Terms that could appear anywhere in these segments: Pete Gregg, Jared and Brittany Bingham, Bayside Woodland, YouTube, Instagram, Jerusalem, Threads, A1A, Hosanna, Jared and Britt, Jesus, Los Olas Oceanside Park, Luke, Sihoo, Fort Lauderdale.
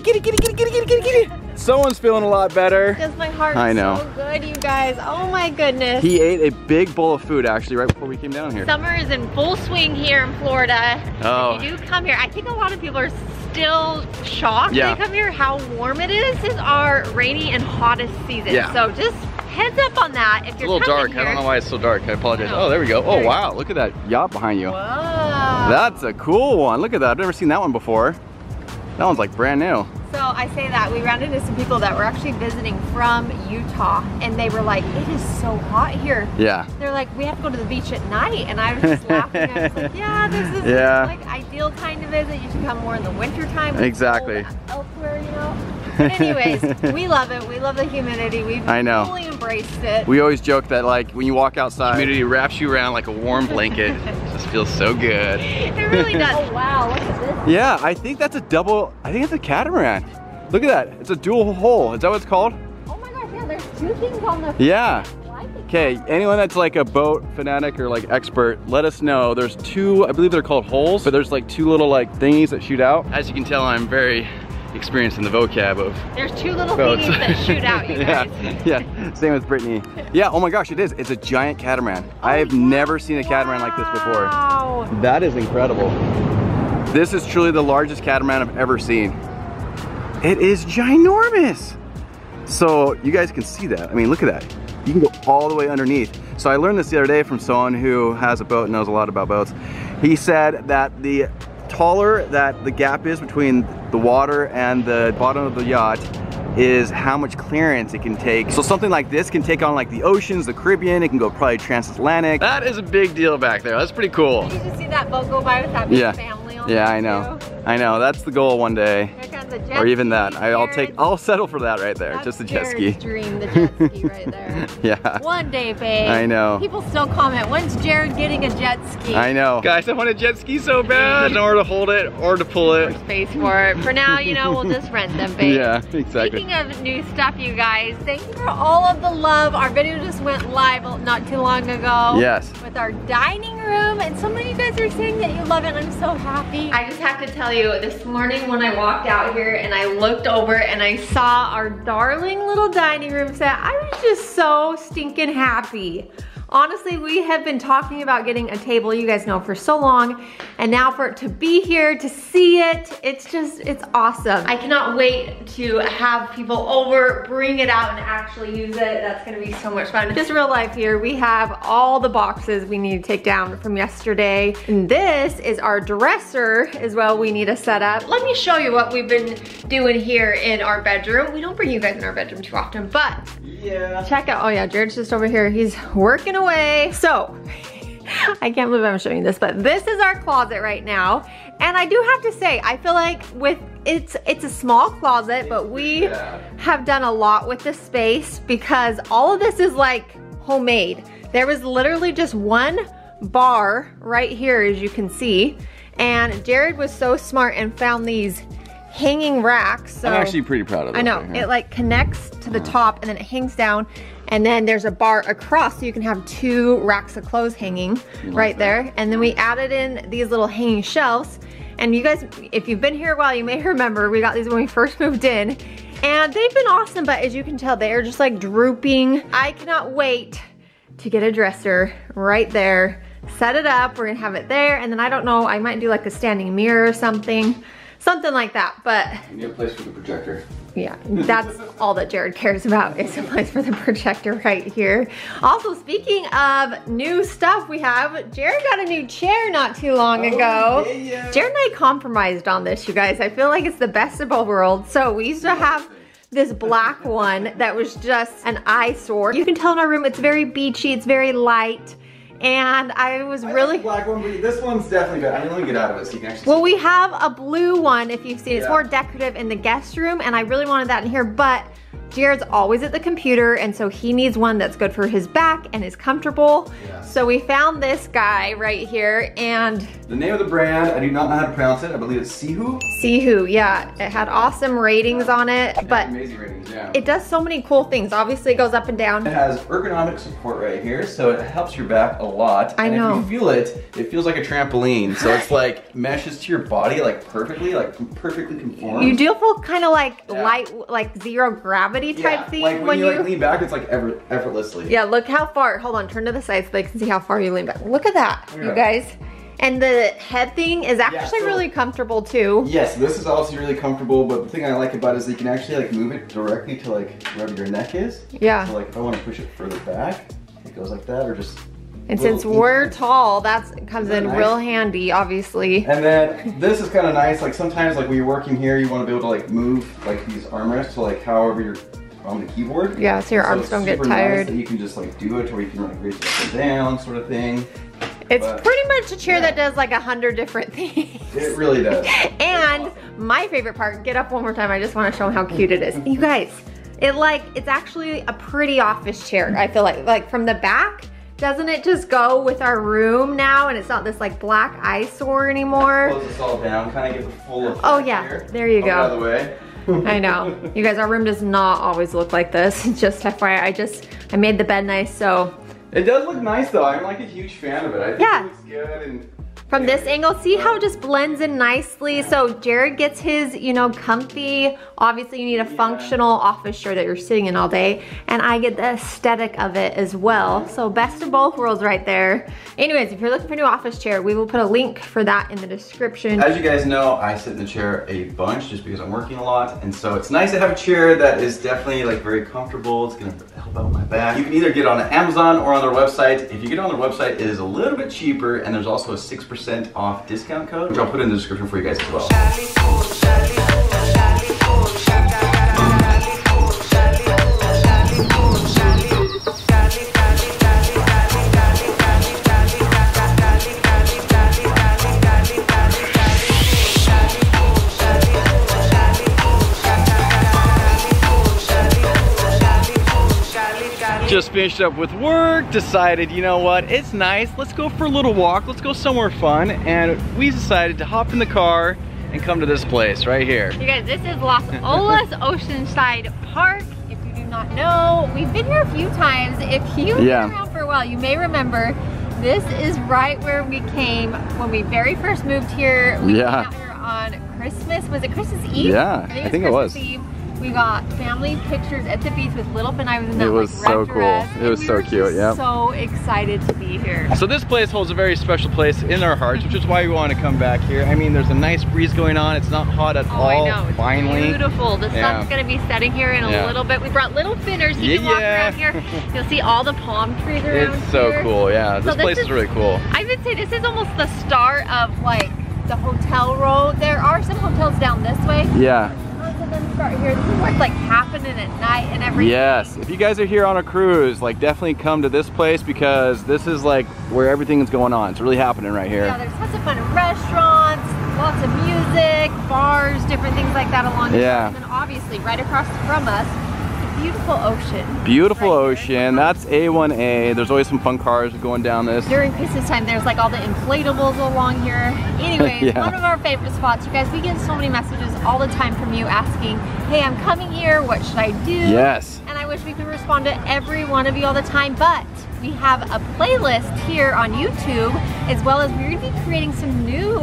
Get it, get it, get it, get it, get it, get it, get it. Someone's feeling a lot better. Because my heart's so good, you guys. Oh my goodness. He ate a big bowl of food actually right before we came down here. Summer is in full swing here in Florida. Oh. If you do come here, I think a lot of people are still shocked when they come here how warm it is. This is our rainy and hottest season. Yeah. So just heads up on that if you're coming here. It's a little dark. I don't know why it's so dark. I apologize. Oh, there we go. Oh wow, look at that yacht behind you. Whoa. That's a cool one. Look at that. I've never seen that one before. That one's like brand new. So I say that, we ran into some people that were actually visiting from Utah and they were like, it is so hot here. Yeah. They're like, we have to go to the beach at night. And I was just laughing. I was like, yeah, this is like ideal time to visit. You should come more in the winter time. Exactly. Elsewhere, you know. Anyways, we love it. We love the humidity. We've fully embraced it. We always joke that like when you walk outside, humidity wraps you around like a warm blanket. It just feels so good. It really does. Oh wow, what is this? Yeah, I think that's a double, I think it's a catamaran. Look at that. It's a dual hull. Is that what it's called? Oh my gosh, yeah, there's two things on the Okay, anyone that's like a boat fanatic or like expert, let us know. There's two, I believe they're called hulls, but there's like two little like thingies that shoot out. As you can tell, I'm very experienced in the vocab of there's two little boats that shoot out, you guys. Yeah, same with Brittany. Yeah, oh my gosh, it is. It's a giant catamaran. Oh, I have never seen a catamaran like this before. Wow. That is incredible. This is truly the largest catamaran I've ever seen. It is ginormous. So you guys can see that. I mean, look at that. You can go all the way underneath. So I learned this the other day from someone who has a boat and knows a lot about boats. He said that the taller that the gap is between the water and the bottom of the yacht is how much clearance it can take. So something like this can take on like the oceans, the Caribbean, it can go probably transatlantic. That is a big deal back there. That's pretty cool. Did you just see that boat go by with that big family on it? Yeah, I know. Too? I know, that's the goal one day. Or even that. I'll settle for that right there. That's just the jet ski. Dream, the jet ski right there. Yeah. One day, babe. I know. People still comment, when's Jared getting a jet ski? I know. Guys, I want a jet ski so bad. Nowhere to hold it or to pull it. Or space for it. For now, you know, we'll just rent them, babe. Yeah, exactly. Speaking of new stuff, you guys, thank you for all of the love. Our video just went live not too long ago. Yes. With our dining room, and so many of you guys are saying that you love it. I'm so happy. I just have to tell you, this morning when I walked out here and I looked over and I saw our darling little dining room set, I was just so stinking happy. Honestly, we have been talking about getting a table, you guys know, for so long, and now for it to be here, to see it, it's just, it's awesome. I cannot wait to have people over, bring it out and actually use it. That's gonna be so much fun. Just real life here, we have all the boxes we need to take down from yesterday. And this is our dresser as well we need to set up. Let me show you what we've been doing here in our bedroom. We don't bring you guys in our bedroom too often, but check out, oh yeah, Jared's just over here, he's working away. So, I can't believe I'm showing this, but this is our closet right now. And I do have to say, I feel like with it's a small closet, but we have done a lot with this space because all of this is like homemade. There was literally just one bar right here, as you can see. And Jared was so smart and found these hanging racks. So I'm actually pretty proud of that. I know, it like connects to the top and then it hangs down. And then there's a bar across so you can have two racks of clothes hanging right there. And then we added in these little hanging shelves. And you guys, if you've been here a while, you may remember we got these when we first moved in. And they've been awesome, but as you can tell, they are just like drooping. I cannot wait to get a dresser right there. Set it up, we're gonna have it there. And then I don't know, I might do like a standing mirror or something. Something like that, but. You need a place for the projector. Yeah, that's all that Jared cares about is a place for the projector right here. Also, speaking of new stuff we have, Jared got a new chair not too long ago. Yeah. Jared and I compromised on this, you guys. I feel like it's the best of all worlds. So we used to have this black one that was just an eyesore. You can tell in our room it's very beachy, it's very light. And I really like the black one, but this one's definitely good. I mean, let me get out of it so you can actually see. Well, we have a blue one if you've seen it. It's more decorative in the guest room, and I really wanted that in here, but Jared's always at the computer, and so he needs one that's good for his back and is comfortable. Yeah. So we found this guy right here, and the name of the brand, I do not know how to pronounce it. I believe it's Sihoo. Sihoo, yeah. It had awesome ratings on it, but amazing ratings, yeah. It does so many cool things. Obviously, it goes up and down. It has ergonomic support right here, so it helps your back a lot. I know. If you feel it, it feels like a trampoline. So it's like meshes to your body like perfectly, like perfectly conforms. You do feel kind of like light, like zero gravity type thing. Like when you like lean back, it's like effortlessly. Yeah, look how far. Hold on, turn to the side so they can see how far you lean back. Look at that, you guys. And the head thing is actually really comfortable too. Yes, this is also really comfortable, but the thing I like about it is that you can actually like move it directly to like wherever your neck is. Yeah. So like if I want to push it further back, it goes like that, or just. And since we're tall, that comes in real handy, obviously. And then this is kind of nice. Like sometimes like when you're working here, you want to be able to like move like these armrests to like however you're on the keyboard. Yeah, so your arms don't get tired. Nice that you can just like do it to where you can like raise it up and down sort of thing. It's pretty much a chair that does like 100 different things. It really does. And awesome. My favorite part, get up one more time. I just want to show them how cute it is. You guys, it's actually a pretty office chair. I feel like from the back, doesn't it just go with our room now? And it's not this like black eyesore anymore. Close this all down, kind of give it full of here. There you go. By the way. I know. You guys, our room does not always look like this. Just FYI, I made the bed nice, so. It does look nice though. I'm like a huge fan of it. I think it looks good. And from this angle, see how it just blends in nicely. So Jared gets his, you know, comfy. Obviously you need a functional office chair that you're sitting in all day. And I get the aesthetic of it as well. So best of both worlds right there. Anyways, if you're looking for a new office chair, we will put a link for that in the description. As you guys know, I sit in the chair a bunch just because I'm working a lot. And so it's nice to have a chair that is definitely like very comfortable. It's gonna help out my back. You can either get it on Amazon or on their website. If you get it on their website, it is a little bit cheaper, and there's also a 6% off discount code, which I'll put in the description for you guys as well. Just finished up with work, decided, you know what, it's nice, let's go for a little walk, let's go somewhere fun, and we decided to hop in the car and come to this place right here. You guys, this is Los Olas Oceanside Park. If you do not know, we've been here a few times. If you've been around for a while, you may remember, this is right where we came when we very first moved here. We came out here on Christmas, was it Christmas Eve? Yeah, I think it was Christmas Eve. We got family pictures at the beach with little Ben. I was in that It was so cool. It was so cute, yeah. So excited to be here. So this place holds a very special place in our hearts, which is why we want to come back here. I mean, there's a nice breeze going on. It's not hot at all. I know. It's beautiful. The sun's going to be setting here in a little bit. We brought little finners. You can walk around here. You'll see all the palm trees around here. It's so cool, yeah. This place is really cool. I would say this is almost the star of like the hotel road. There are some hotels down this way. Yeah. Start here. This is what's like happening at night and everything. Yes, if you guys are here on a cruise, like definitely come to this place because this is like where everything is going on. It's really happening right here. Yeah, there's lots of fun restaurants, lots of music, bars, different things like that along the way. And obviously right across from us, the beautiful ocean. Beautiful ocean. That's A1A. There's always some fun cars going down this. During Christmas time, there's like all the inflatables along here. Anyway, one of our favorite spots. You guys, we get so many messages all the time from you asking, hey, I'm coming here, what should I do? Yes. And I wish we could respond to every one of you all the time, but we have a playlist here on YouTube, as well as we're gonna be creating some new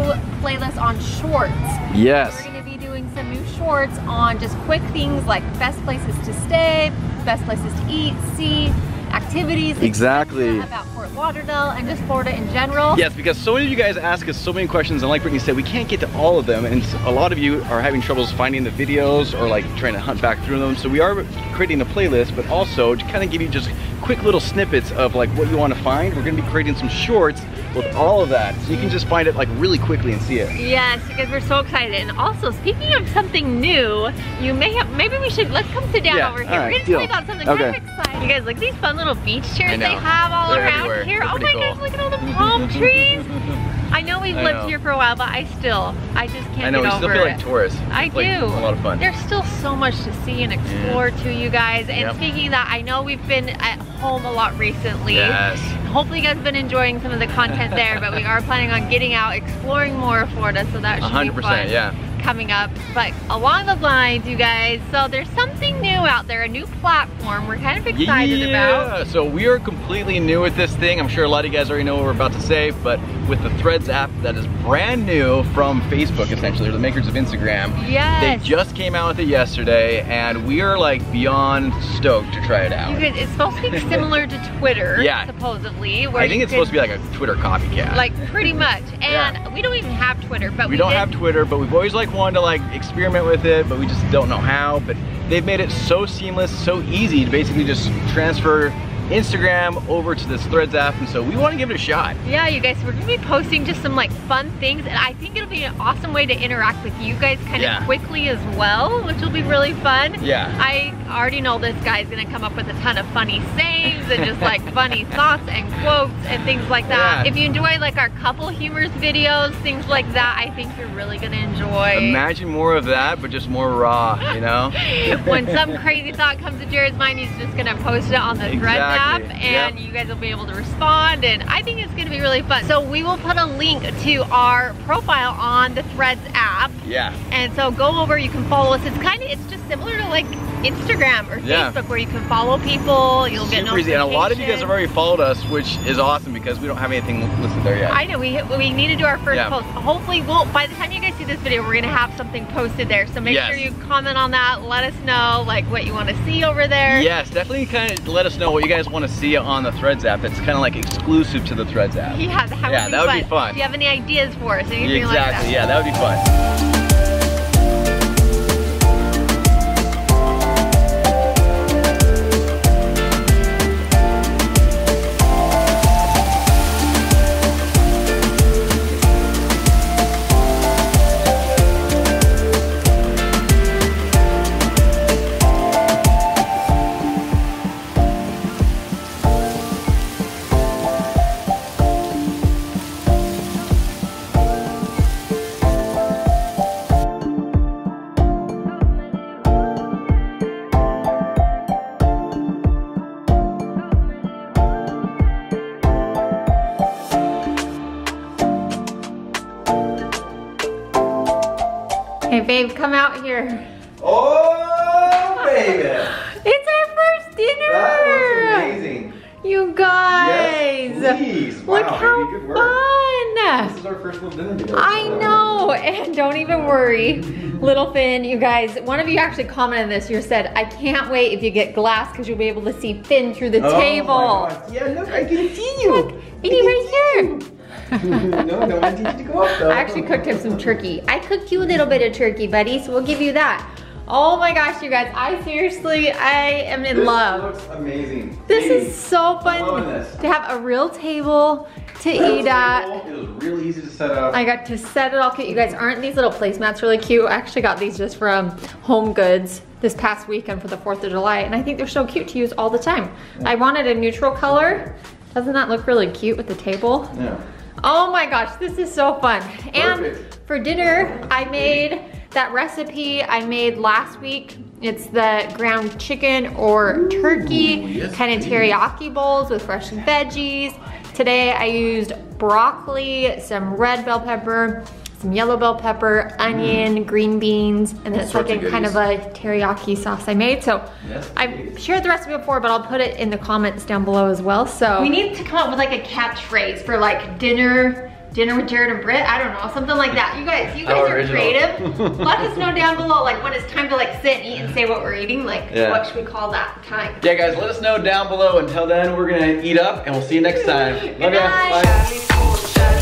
playlists on shorts. Yes. We're gonna be doing some new shorts on just quick things like best places to stay, best places to eat, see, activities, about Fort Lauderdale and just Florida in general. Yes, because so many of you guys ask us so many questions, and like Brittany said, we can't get to all of them, and a lot of you are having troubles finding the videos or like trying to hunt back through them. So we are creating a playlist, but also to kind of give you just quick little snippets of like what you want to find. We're going to be creating some shorts with all of that, so you can just find it like really quickly and see it. Yes, because we're so excited. And also, speaking of something new, you may have, maybe we should, let's come sit down over here. We're going to talk about something kind of exciting. You guys, look at these fun little beach chairs they have all around here. Oh my gosh, look at all the palm trees. I know we've lived here for a while, but I just can't get over it. I know, we still feel like tourists. I do. It's a lot of fun. There's still so much to see and explore too, you guys. And speaking of that, I know we've been at home a lot recently. Yes. Hopefully you guys have been enjoying some of the content there, but we are planning on getting out, exploring more of Florida, so that should 100%, be fun coming up. But along those lines, you guys, so there's something new out there, a new platform we're kind of excited about. So we are completely new at this thing. I'm sure a lot of you guys already know what we're about to say, but with the Threads app that is brand new from Facebook, essentially, or the makers of Instagram. Yes. They just came out with it yesterday, and we are like beyond stoked to try it out. You guys, it's supposed to be similar to Twitter, supposedly. Where I think it's supposed to be like a Twitter copycat. Like pretty much, and we don't even have Twitter, but we don't have Twitter, but we've always like wanted to like experiment with it, but we just don't know how. But they've made it so seamless, so easy to basically just transfer Instagram over to this Threads app, and so we want to give it a shot. Yeah, you guys, we're gonna be posting just some like fun things, and I think it'll be an awesome way to interact with you guys kind of quickly as well, which will be really fun. Yeah. I already know this guy's gonna come up with a ton of funny sayings and just like funny thoughts and quotes and things like that. Yeah. If you enjoy like our couple humors videos, things like that, I think you're really gonna enjoy. Imagine more of that, but just more raw, you know? When some crazy thought comes to Jared's mind, he's just gonna post it on the Threads app. And you guys will be able to respond, and I think it's gonna be really fun. So we will put a link to our profile on the Threads app. Yeah. And so go over, you can follow us. It's kind of, it's just similar to like Instagram or Facebook, where you can follow people, you'll get notifications. And a lot of you guys have already followed us, which is awesome because we don't have anything listed there yet. I know, we need to do our first post. Hopefully, by the time you guys see this video, we're gonna have something posted there. So make sure you comment on that, let us know like what you wanna see over there. Yes, definitely kind of let us know what you guys wanna see on the Threads app that's kind of like exclusive to the Threads app. Yeah, that would be fun. If you have any ideas for us, anything like that. Yeah, that would be fun. Hey babe, come out here. Oh baby! It's our first dinner! That was amazing. You guys! Yes, look how fun! This is our first little dinner together. I know, and don't even worry. Little Finn, you guys, one of you actually commented on this. You said, I can't wait if you get glass because you'll be able to see Finn through the table. My gosh. Yeah, look, I can see you. Look, he's right here. No, I need you to go up though. I actually cooked him some turkey. I cooked you a little bit of turkey, buddy, so we'll give you that. Oh my gosh, you guys, I am in love. This looks amazing. This is so fun to have a real table to eat at. It was really easy to set up. I got to set it all cute. You guys, aren't these little placemats really cute? I actually got these just from Home Goods this past weekend for the 4th of July, and I think they're so cute to use all the time. I wanted a neutral color. Doesn't that look really cute with the table? Yeah. Oh my gosh, this is so fun. And for dinner, I made that recipe I made last week. It's the ground chicken or turkey, kind of teriyaki bowls with fresh veggies. Today I used broccoli, some red bell pepper, some yellow bell pepper, onion, green beans, and then it's like a kind of a teriyaki sauce I made. So I've shared the recipe before, but I'll put it in the comments down below as well. So we need to come up with like a catchphrase for like dinner with Jared and Britt. I don't know, something like that. You guys are creative. Let us know down below, like when it's time to like sit and eat and say what we're eating. Like what should we call that time? Yeah, guys, let us know down below. Until then, we're gonna eat up, and we'll see you next time. Love you. Bye.